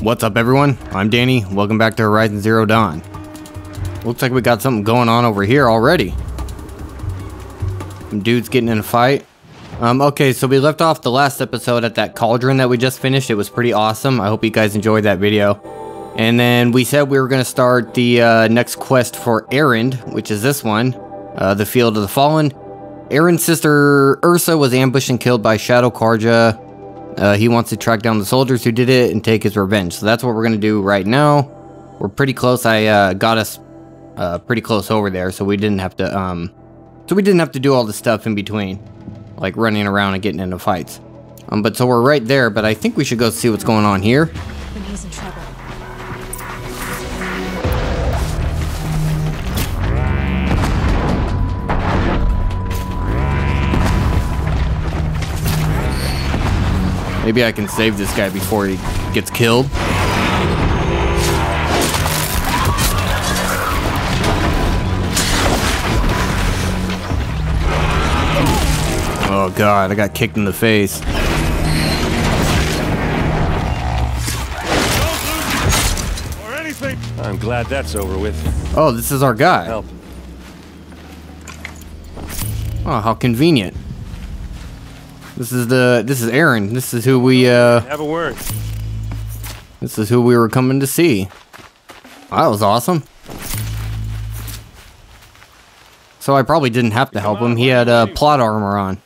What's up, everyone? I'm Danny. Welcome back to Horizon Zero Dawn. Looks like we got something going on over here already. Some dudes getting in a fight. Okay, so we left off the last episode at that cauldron that we just finished. It was pretty awesome. I hope you guys enjoyed that video. And then we said we were going to start the next quest for Erend, which is this one. The Field of the Fallen. Erend's sister Ursa was ambushed and killed by Shadow Carja. He wants to track down the soldiers who did it and take his revenge. So that's what we're going to do right now. We're pretty close. I got us pretty close over there, so we didn't have to do all the stuff in between, like running around and getting into fights. But so we're right there, but I think we should go see what's going on here. He's in trouble. Maybe I can save this guy before he gets killed. Oh god, I got kicked in the face. I'm glad that's over with. Oh, this is our guy. Help. Oh, how convenient. This is Erend. This is who we have a word. This is who we were coming to see. Wow, that was awesome. So I probably didn't have to help him. He had plot armor on.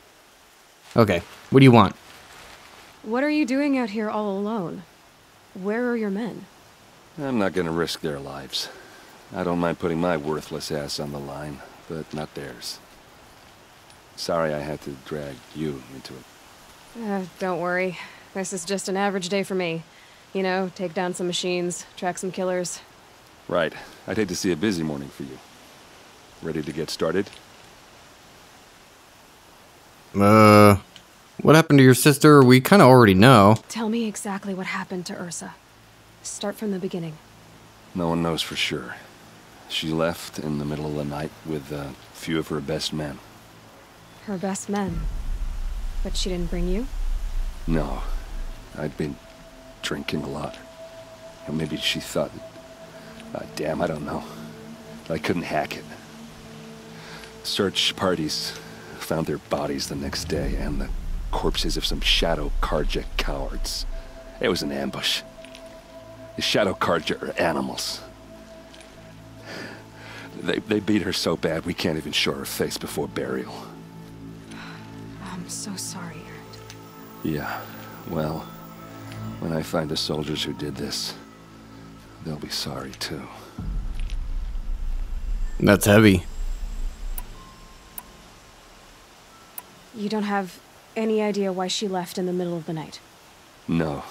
Okay, what do you want? What are you doing out here all alone? Where are your men? I'm not gonna risk their lives. I don't mind putting my worthless ass on the line, but not theirs. Sorry I had to drag you into it. Don't worry. This is just an average day for me. You know, take down some machines, track some killers. Right. I'd hate to see a busy morning for you. Ready to get started? What happened to your sister? We kind of already know. Tell me exactly what happened to Ursa. Start from the beginning. No one knows for sure. She left in the middle of the night with a few of her best men. Her best men. But she didn't bring you? No. I'd been drinking a lot. Or maybe she thought... damn, I don't know. I couldn't hack it. Search parties found their bodies the next day and the corpses of some Shadow Carja cowards. It was an ambush. The Shadow Carja are animals. They beat her so bad we can't even show her face before burial. I'm so sorry, Erend. Yeah, well, when I find the soldiers who did this, they'll be sorry too. That's heavy. You don't have any idea why she left in the middle of the night? No,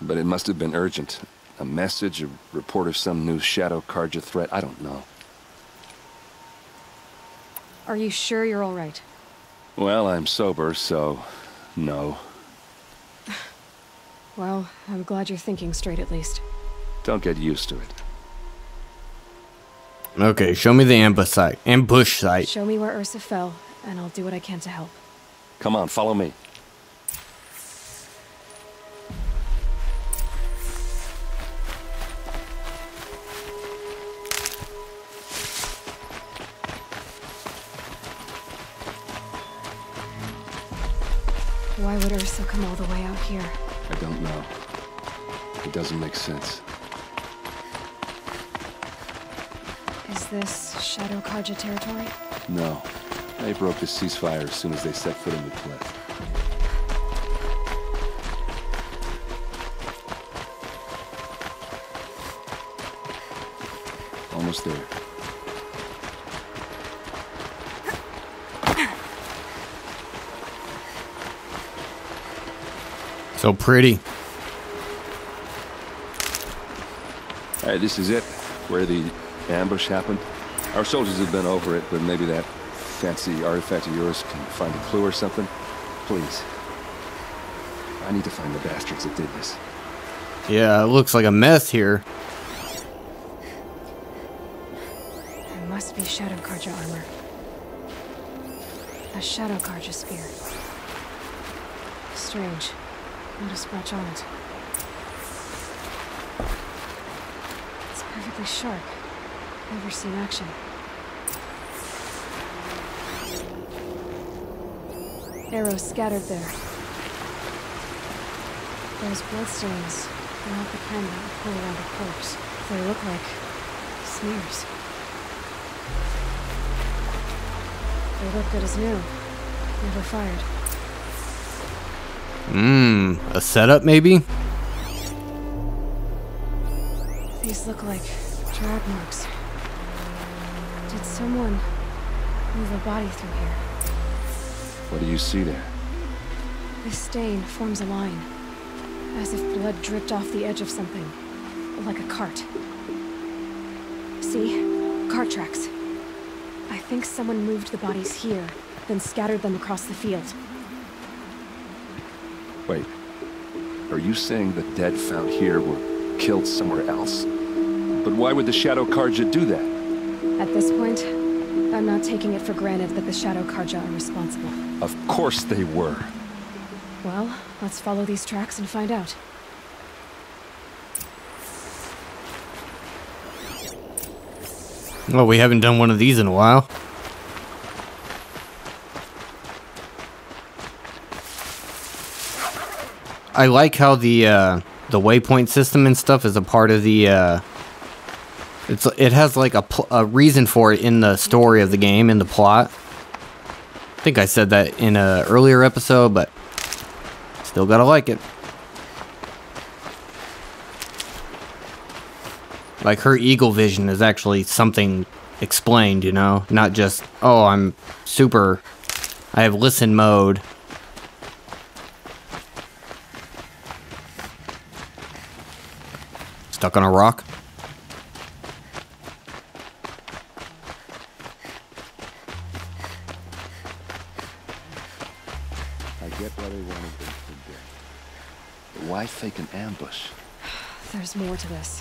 but it must have been urgent. A message, a report of some new Shadow Carja threat, I don't know. Are you sure you're all right? Well, I'm sober, so... no. Well, I'm glad you're thinking straight at least. Don't get used to it. Okay, show me the ambush site. Show me where Ursa fell, and I'll do what I can to help. Come on, follow me. Why would Ursa come all the way out here? I don't know. It doesn't make sense. Is this Shadow Carja territory? No. They broke the ceasefire as soon as they set foot in the cliff. Almost there. So pretty. Alright, this is it, where the ambush happened. Our soldiers have been over it, but maybe that fancy artifact of yours can find a clue or something. Please. I need to find the bastards that did this. Yeah, it looks like a mess here. There must be Shadow Carja armor. A Shadow Carja spear. Strange. Not a scratch on it. Awfully sharp. Never seen action. Arrows scattered there. Those bloodstains are not the kind that would pull around a corpse. They look like smears. They look good as new. Never fired. A setup maybe? These look like drag marks. Did someone move a body through here? What do you see there? This stain forms a line, as if blood dripped off the edge of something, like a cart. See? Cart tracks. I think someone moved the bodies here, then scattered them across the field. Wait. Are you saying the dead found here were killed somewhere else? But why would the Shadow Carja do that? At this point, I'm not taking it for granted that the Shadow Carja are responsible. Of course they were. Well, let's follow these tracks and find out. Well, we haven't done one of these in a while. I like how the waypoint system and stuff is a part of the it has like a reason for it in the story of the game, in the plot. I think I said that in an earlier episode, but still gotta like it. Like her eagle vision is actually something explained, you know? Not just, oh, I'm super, I have listen mode. Stuck on a rock. I get why they wanted them to do. But why fake an ambush? There's more to this,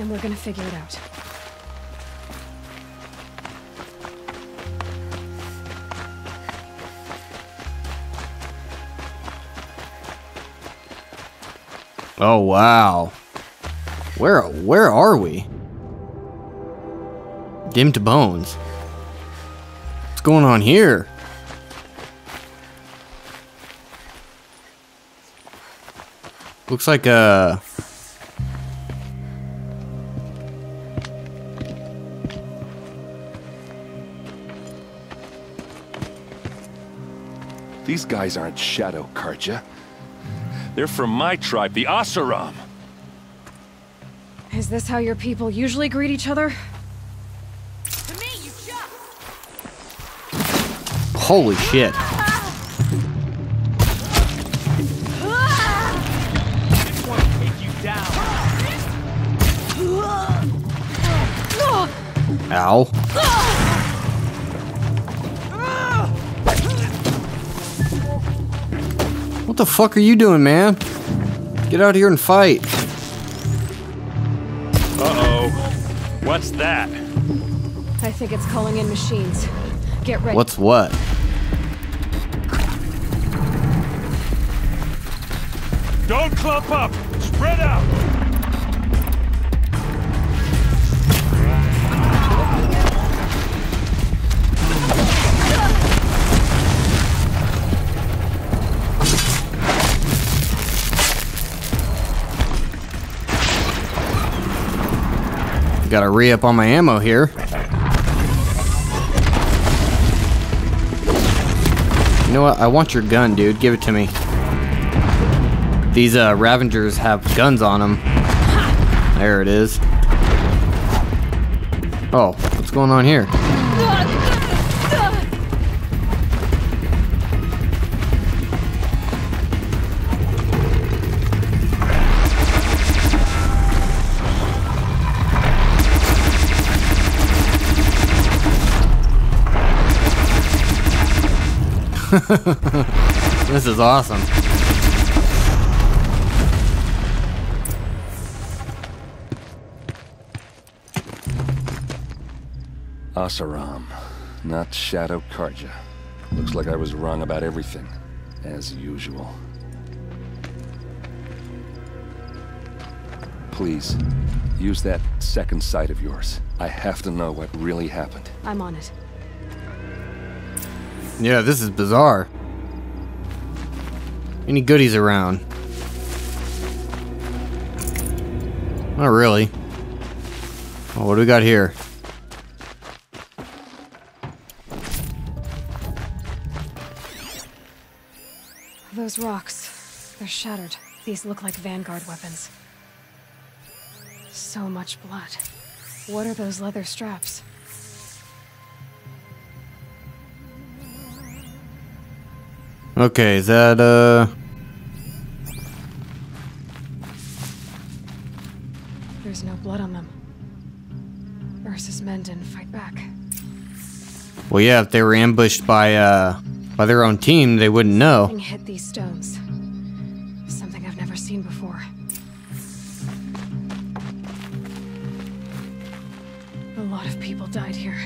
and we're gonna figure it out. Oh wow. Where are we? Dim to bones. What's going on here? Looks like a... These guys aren't Shadow Carja. They're from my tribe, the Oseram. Is this how your people usually greet each other? To me, you shot. Holy shit. Ow. What the fuck are you doing, man? Get out here and fight. What's that? I think it's calling in machines. Get ready. What's what? Don't clump up! Spread out! Gotta re-up on my ammo here. You know what? I want your gun, dude. Give it to me. These Ravengers have guns on them. There it is. Oh, what's going on here? This is awesome. Oseram, not Shadow Carja. Looks like I was wrong about everything, as usual. Please, use that second sight of yours. I have to know what really happened. I'm on it. Yeah, this is bizarre. Any goodies around? Not really. Oh, what do we got here? Those rocks, they're shattered. These look like Vanguard weapons. So much blood. What are those leather straps? Okay, is that There's no blood on them. Ursa's men didn't fight back. Well, yeah, if they were ambushed by their own team, they wouldn't know. Something hit these stones. Something I've never seen before. A lot of people died here.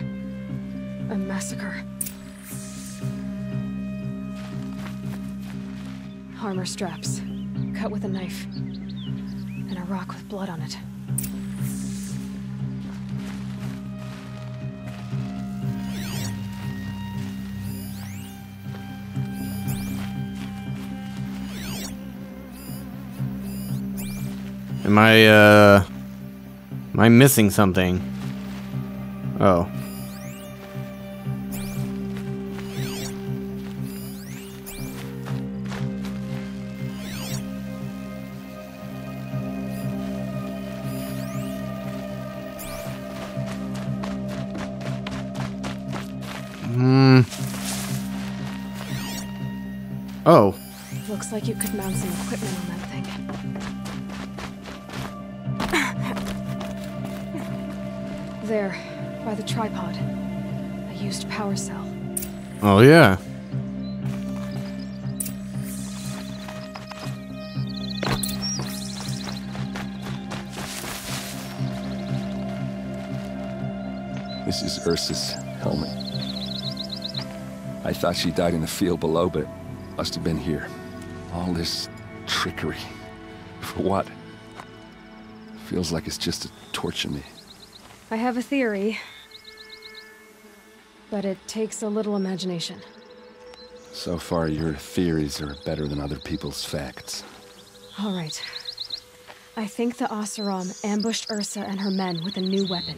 A massacre. Armor straps, cut with a knife, and a rock with blood on it. Am I missing something? Oh. Oh. Looks like you could mount some equipment on that thing. There, by the tripod. I used power cell. Oh yeah. This is Ursa's helmet. I thought she died in the field below, but must have been here. All this trickery. For what? Feels like it's just to torture me. I have a theory. But it takes a little imagination. So far, your theories are better than other people's facts. All right. I think the Oseram ambushed Ursa and her men with a new weapon.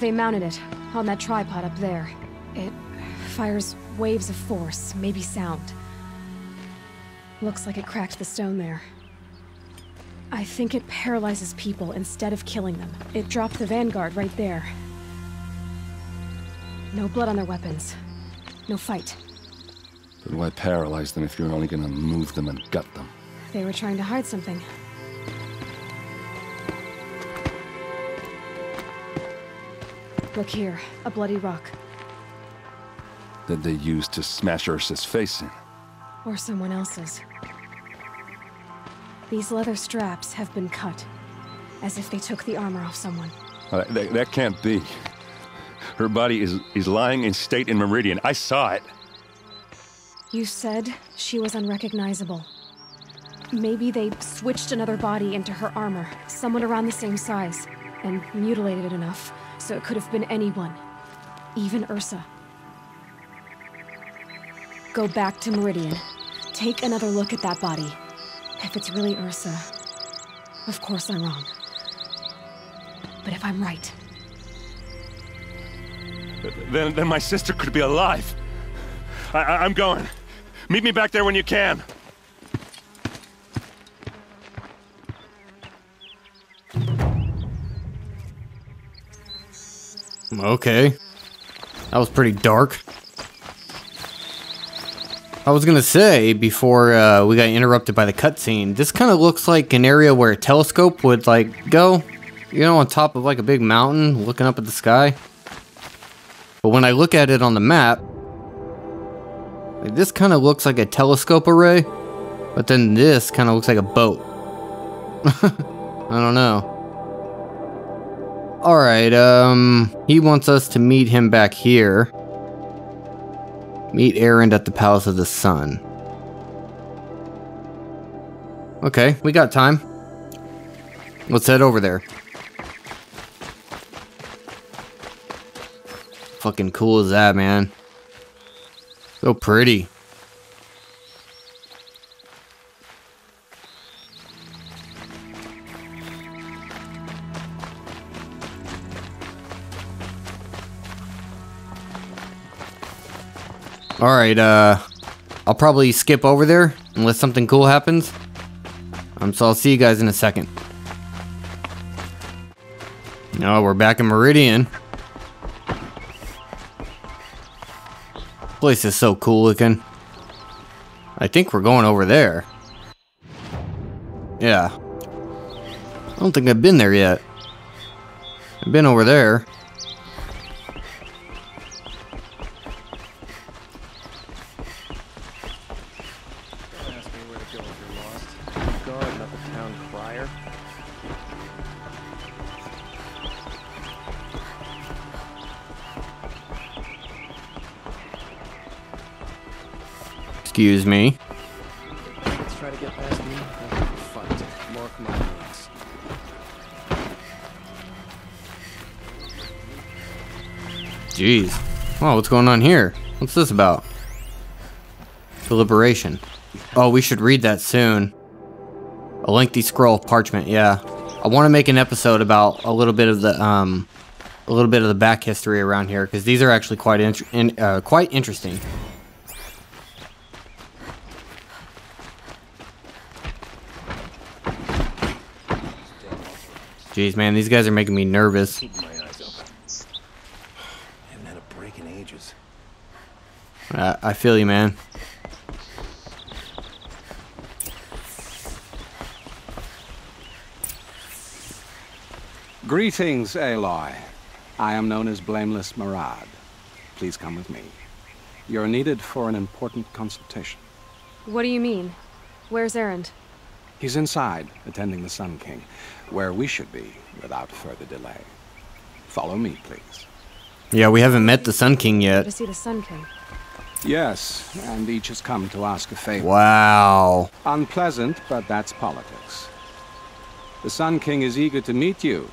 They mounted it on that tripod up there. It fires waves of force, maybe sound. Looks like it cracked the stone there. I think it paralyzes people instead of killing them. It dropped the Vanguard right there. No blood on their weapons. No fight. But why paralyze them if you're only gonna move them and gut them? They were trying to hide something. Look here, a bloody rock. That they used to smash Ursa's face in. Or someone else's. These leather straps have been cut, as if they took the armor off someone. That can't be. Her body is lying in state in Meridian. I saw it. You said she was unrecognizable. Maybe they switched another body into her armor, someone around the same size, and mutilated it enough, so it could have been anyone, even Ursa. Go back to Meridian. Take another look at that body. If it's really Ursa, of course I'm wrong. But if I'm right... Then my sister could be alive. I'm going. Meet me back there when you can. Okay. That was pretty dark. I was gonna say, before we got interrupted by the cutscene, this kind of looks like an area where a telescope would, like, go, you know, on top of, like, a big mountain, looking up at the sky. But when I look at it on the map, like, this kind of looks like a telescope array, but then this kind of looks like a boat. I don't know. Alright, he wants us to meet him back here. Meet Erend at the Palace of the Sun. Okay, we got time. Let's head over there. Fucking cool is that, man? So pretty. Alright, I'll probably skip over there unless something cool happens. So I'll see you guys in a second. No, we're back in Meridian. Place is so cool looking. I think we're going over there. Yeah. I don't think I've been there yet. I've been over there. Excuse me. Let's try to get past me. Fight. Mark my words. Jeez. Oh, what's going on here? What's this about? Deliberation. Oh, we should read that soon. A lengthy scroll of parchment. Yeah, I want to make an episode about a little bit of the back history around here, because these are actually quite quite interesting. Jeez, man, these guys are making me nervous. Keep my eyes open. I haven't had a break in ages. I feel you, man. Greetings, Aloy. I am known as Blameless Marad. Please come with me. You're needed for an important consultation. What do you mean? Where's Erend? He's inside, attending the Sun King, where we should be without further delay. Follow me, please. Yeah, we haven't met the Sun King yet. To see the Sun King. Yes, and each has come to ask a favor. Wow. Unpleasant, but that's politics. The Sun King is eager to meet you,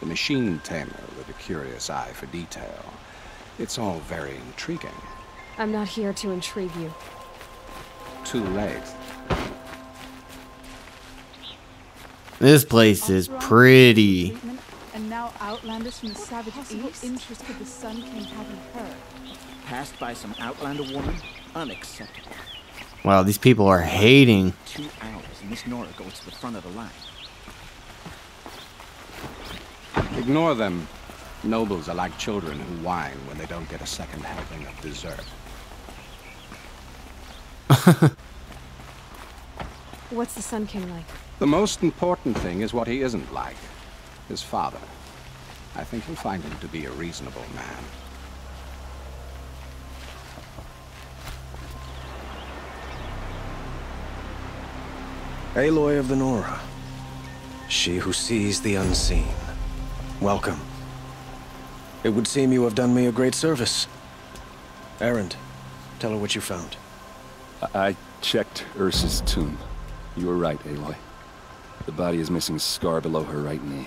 the machine tamer with a curious eye for detail. It's all very intriguing. I'm not here to intrigue you. Too late. This place is pretty. And now outlanders from the savage east. Interest the Sun King having heard. Passed by some outlander woman? Unacceptable. Wow, these people are hating. 2 hours, and Miss Nora goes to the front of the line. Ignore them. Nobles are like children who whine when they don't get a second helping of dessert. What's the Sun King like? The most important thing is what he isn't like. His father. I think you'll find him to be a reasonable man. Aloy of the Nora. She who sees the unseen. Welcome. It would seem you have done me a great service. Erend, tell her what you found. I checked Ursa's tomb. You were right, Aloy. The body is missing a scar below her right knee.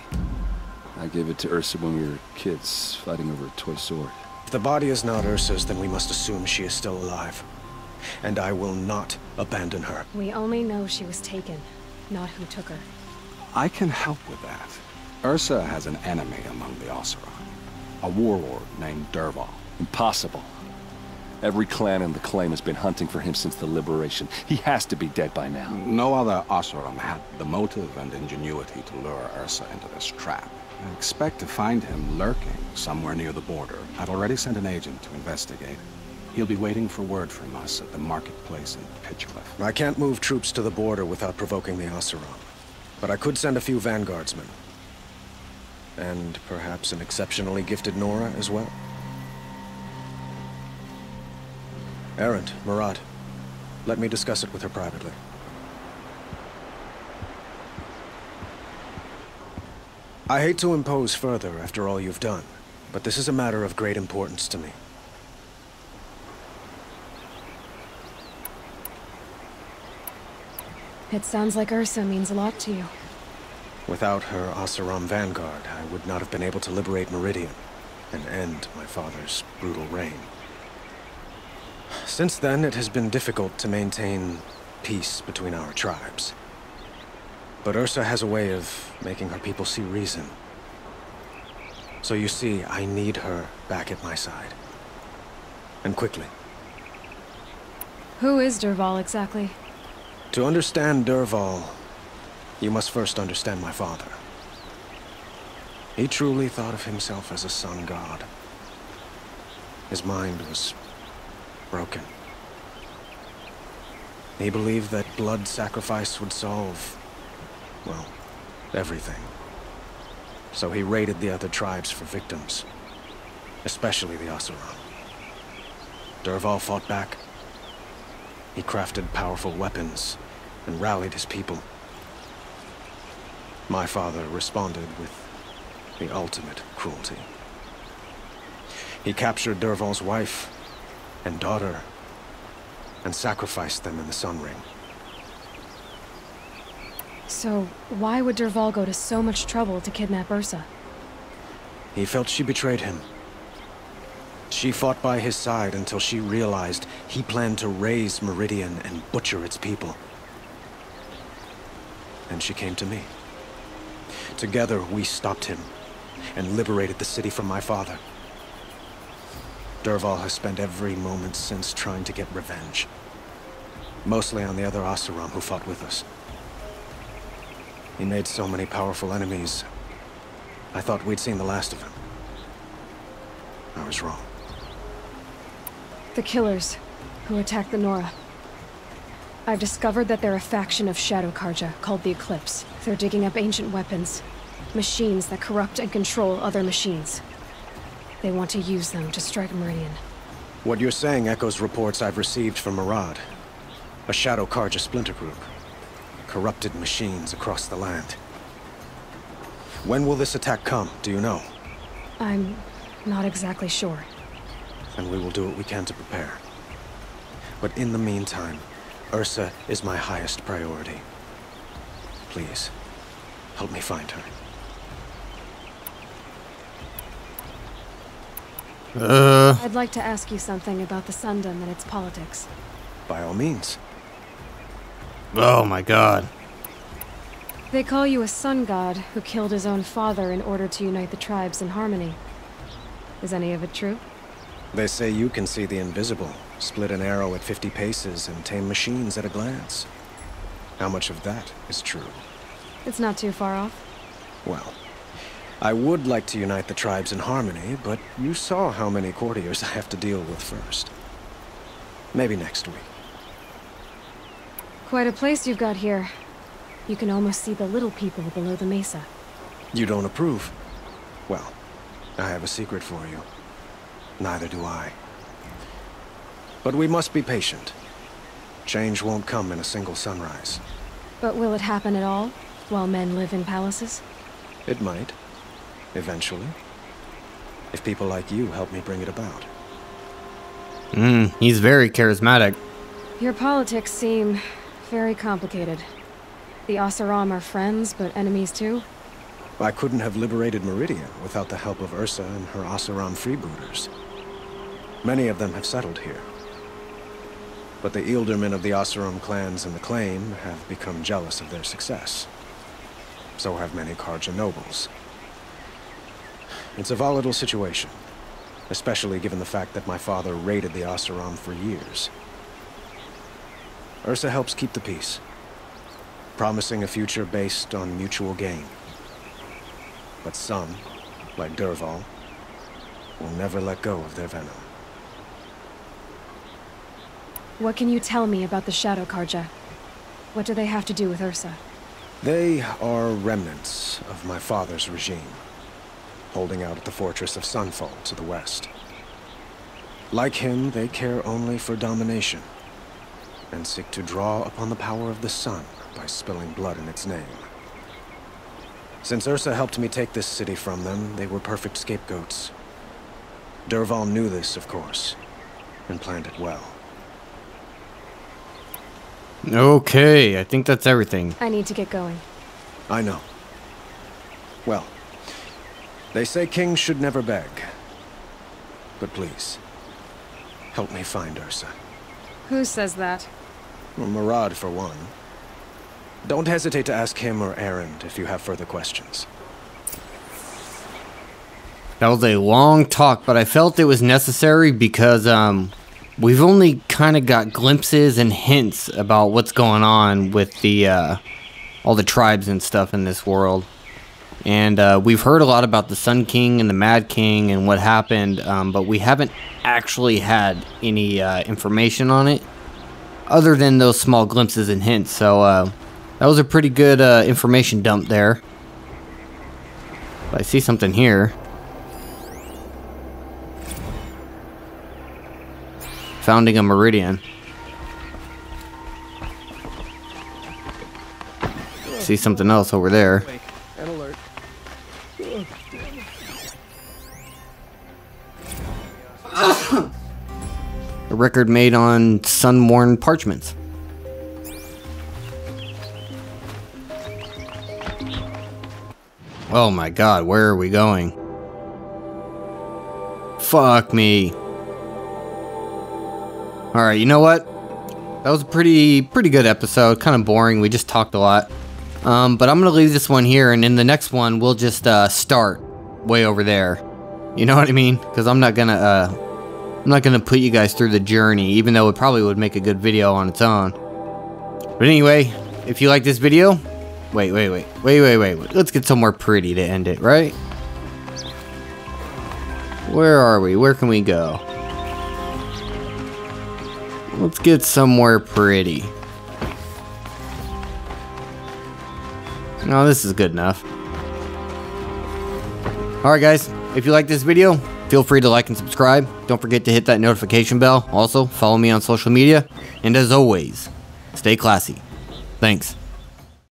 I gave it to Ursa when we were kids, fighting over a toy sword. If the body is not Ursa's, then we must assume she is still alive. And I will not abandon her. We only know she was taken, not who took her. I can help with that. Ursa has an enemy among the Oseram. A warlord named Dervahl. Impossible. Every clan in the claim has been hunting for him since the liberation. He has to be dead by now. No other Oseram had the motive and ingenuity to lure Ursa into this trap. I expect to find him lurking somewhere near the border. I've already sent an agent to investigate. He'll be waiting for word from us at the marketplace in Pitula. I can't move troops to the border without provoking the Oseram. But I could send a few vanguardsmen. And perhaps an exceptionally gifted Nora as well. Erend, Marad. Let me discuss it with her privately. I hate to impose further after all you've done, but this is a matter of great importance to me. It sounds like Ursa means a lot to you. Without her Oseram vanguard, I would not have been able to liberate Meridian and end my father's brutal reign. Since then, it has been difficult to maintain peace between our tribes. But Ursa has a way of making her people see reason. So you see, I need her back at my side. And quickly. Who is Dervahl exactly? To understand Dervahl, you must first understand my father. He truly thought of himself as a sun god. His mind was broken. He believed that blood sacrifice would solve, well, everything. So he raided the other tribes for victims, especially the Oseram. Dervahl fought back. He crafted powerful weapons and rallied his people. My father responded with the ultimate cruelty. He captured Dervahl's wife and daughter and sacrificed them in the Sun Ring. So, why would Dervahl go to so much trouble to kidnap Ursa? He felt she betrayed him. She fought by his side until she realized he planned to raise Meridian and butcher its people. And she came to me. Together, we stopped him and liberated the city from my father. Dervahl has spent every moment since trying to get revenge. Mostly on the other Oseram who fought with us. He made so many powerful enemies, I thought we'd seen the last of him. I was wrong. The killers who attacked the Nora. I've discovered that they're a faction of Shadow Carja called the Eclipse. They're digging up ancient weapons, machines that corrupt and control other machines. They want to use them to strike Meridian. What you're saying echoes reports I've received from Marad, a Shadow Carja splinter group. Corrupted machines across the land. When will this attack come, do you know? I'm not exactly sure. And we will do what we can to prepare. But in the meantime, Ursa is my highest priority. Please, help me find her. I'd like to ask you something about the Sundom and its politics. By all means. Oh my god. They call you a sun god who killed his own father in order to unite the tribes in harmony. Is any of it true? They say you can see the invisible, split an arrow at 50 paces, and tame machines at a glance. How much of that is true? It's not too far off. Well, I would like to unite the tribes in harmony, but you saw how many courtiers I have to deal with first. Maybe next week. Quite a place you've got here. You can almost see the little people below the mesa. You don't approve? Well, I have a secret for you. Neither do I. But we must be patient. Change won't come in a single sunrise. But will it happen at all, while men live in palaces? It might. Eventually. If people like you help me bring it about. He's very charismatic. Your politics seem very complicated. The Oseram are friends, but enemies too? I couldn't have liberated Meridian without the help of Ursa and her Oseram freebooters. Many of them have settled here. But the Ildermen of the Oseram clans in the claim have become jealous of their success. So have many Carja nobles. It's a volatile situation, especially given the fact that my father raided the Oseram for years. Ursa helps keep the peace, promising a future based on mutual gain. But some, like Dervahl, will never let go of their venom. What can you tell me about the Shadow Carja? What do they have to do with Ursa? They are remnants of my father's regime, holding out at the Fortress of Sunfall to the west. Like him, they care only for domination, and seek to draw upon the power of the sun by spilling blood in its name. Since Ursa helped me take this city from them, they were perfect scapegoats. Dervahl knew this, of course, and planned it well. Okay, I think that's everything. I need to get going. I know. Well, they say kings should never beg. But please, help me find Ursa. Who says that? Marad, for one. Don't hesitate to ask him or Erend if you have further questions. That was a long talk, but I felt it was necessary because we've only kind of got glimpses and hints about what's going on with the all the tribes and stuff in this world. And we've heard a lot about the Sun King and the Mad King and what happened, but we haven't actually had any information on it other than those small glimpses and hints. So that was a pretty good information dump there. But I see something here. Founding a Meridian. See something else over there. A record made on sun-worn parchments. Oh my god, where are we going? Fuck me. Alright, you know what? That was a pretty good episode. Kind of boring, we just talked a lot. But I'm gonna leave this one here, and in the next one, we'll just start way over there. You know what I mean? Because I'm not gonna put you guys through the journey, even though it probably would make a good video on its own. But anyway, if you like this video... Wait. Let's get somewhere pretty to end it, right? Where are we? Where can we go? Let's get somewhere pretty. No, this is good enough. Alright guys, if you like this video, feel free to like and subscribe. Don't forget to hit that notification bell. Also, follow me on social media. And as always, stay classy. Thanks.